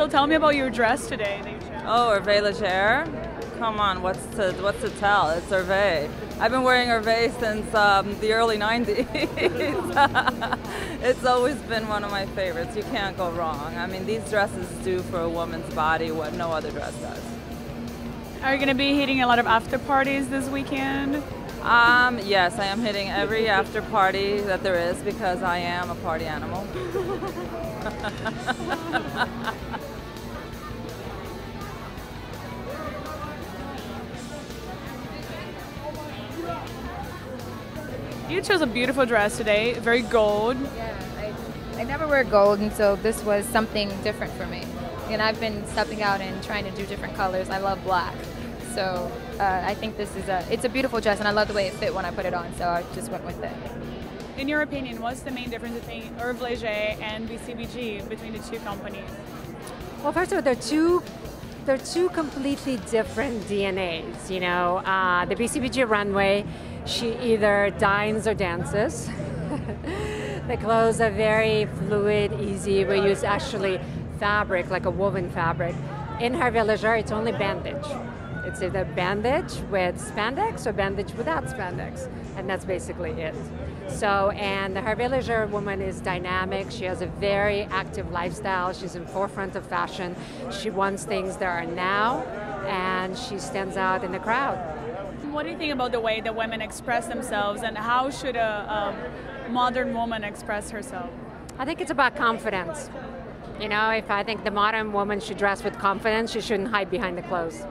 So tell me about your dress today that you chose. Oh, Hervé Leger. Come on, what's to tell? It's Hervé. I've been wearing Hervé since the early 90s. It's always been one of my favorites. You can't go wrong. I mean, these dresses do for a woman's body what no other dress does. Are you going to be hitting a lot of after parties this weekend? Yes, I am hitting every after party that there is because I am a party animal. You chose a beautiful dress today, very gold. Yeah, I never wear gold, and so this was something different for me. And I've been stepping out and trying to do different colors. I love black. So I think this is it's a beautiful dress, and I love the way it fit when I put it on, so I just went with it. In your opinion, what's the main difference between Hervé Leger and BCBG, between the two companies? Well, first of all, they're two completely different DNAs, you know. The BCBG runway, she either dines or dances. The clothes are very fluid, easy. We use actually fabric, like a woven fabric. In Hervé Leger, it's only bandage. It's either bandage with spandex or bandage without spandex, and that's basically it. So, and the Hervé Leger woman is dynamic. She has a very active lifestyle. She's in forefront of fashion. She wants things that are now, and she stands out in the crowd. What do you think about the way that women express themselves, and how should a modern woman express herself? I think it's about confidence. You know, if I think the modern woman should dress with confidence, she shouldn't hide behind the clothes.